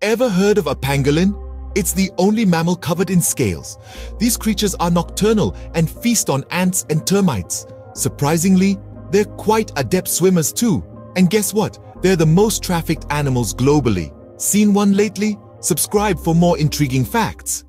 Ever heard of a pangolin? It's the only mammal covered in scales. These creatures are nocturnal and feast on ants and termites. Surprisingly, they're quite adept swimmers too. And guess what? They're the most trafficked animals globally. Seen one lately? Subscribe for more intriguing facts.